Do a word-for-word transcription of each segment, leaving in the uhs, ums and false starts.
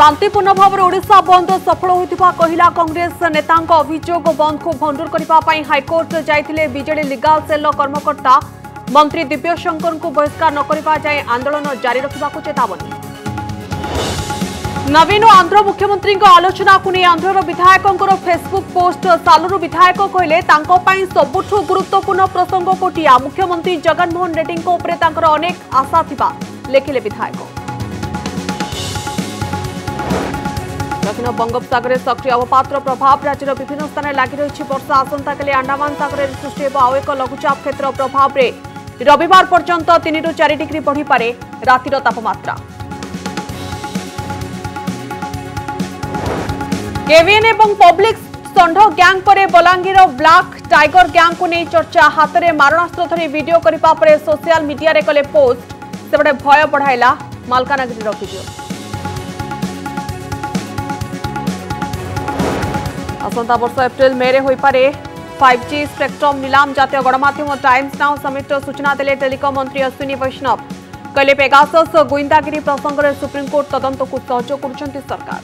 शांतिपूर्ण भाव ओडिशा बंद सफल होता कहला कांग्रेस नेता अभियोग बंद को भंडूर करने हाइकोर्ट जाते बीजेडी लीगल सेल कर्मकर्ता मंत्री दिव्यशंकर को बहिष्कार न करने जाए आंदोलन जारी रखा चेतावनी। नवीन आंध्र मुख्यमंत्री आलोचना को नहीं आंध्र विधायकों फेसबुक पोस्ट सालुरु विधायक कहले सबुठ गुरुत्वपूर्ण प्रसंग कोटिया मुख्यमंत्री जगनमोहन रेड्डी अनेक आशा थिबा लेखिले विधायक। दक्षिण बंगोपसगर सक्रिय अवपातर प्रभाव राज्य विभिन्न स्थान लग रही वर्षा आसंता काले अंडमान सागर में सृष्टि आउ एक लघुचाप क्षेत्र प्रभाव में रविवार पर्यंत तीन रु चार डिग्री बढ़ी पारे रातिर तापमात्रा। केवीएन एवं पब्लिक षंढ गैंग पर बलांगीर ब्लैक टाइगर गैंग को नहीं चर्चा हाथ में मारणास्त्र धरी वीडियो करने पर सोशल मीडिया रे कले पोस्ट सेपटे भय बढ़ाइला मालकानगिरी वीडियो। आसंता वर्ष एप्रिल मे रे होइपारे फाइव जी स्पेक्ट्रम नीलाम जातीय गणमाध्यम टाइम्स नाउ समेत सूचना देले टेलिकॉम मंत्री अश्विनी वैष्णव कले पेगासस गोइंदागिरी प्रसंग में सुप्रीमकोर्ट तदंत को सहयोग करछंती सरकार।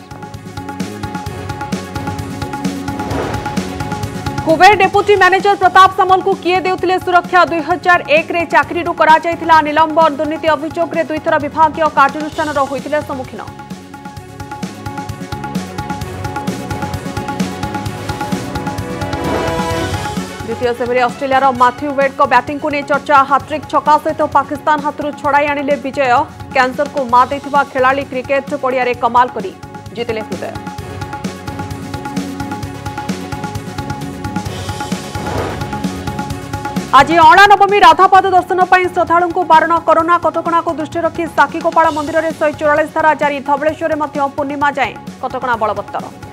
कुबेर डेपुटी मैनेजर प्रताप सामल को किए देउथिले सुरक्षा दुई हजार एक रे चाकरी रु करा जायथिला निलंबन दुर्नीति अभियोग रे दुई थरा विभागीय कार्यानुष्ठान होइथिले सम्मुखीन। द्वितीय सेमिरे ऑस्ट्रेलियार मैथ्यू वेड को बैटिंग को नहीं चर्चा हाट्रिक छक्का सहित पाकिस्तान हाथरू छड़ाई आनिले विजय कैंसर को मात देथिबा खेलाड़ी क्रिकेट पड़िया रे कमाल करी जितिले हृदय। आज अणानवमी राधापाद दर्शन पर श्रद्धालु बारण कोरोना कटका को दृष्टि रखी साकीगोपाड़ा मंदिर में एक सौ चौवालीस धारा जारी धवलेश्वर में पूर्णिमा जाए कटका बलवत्तर।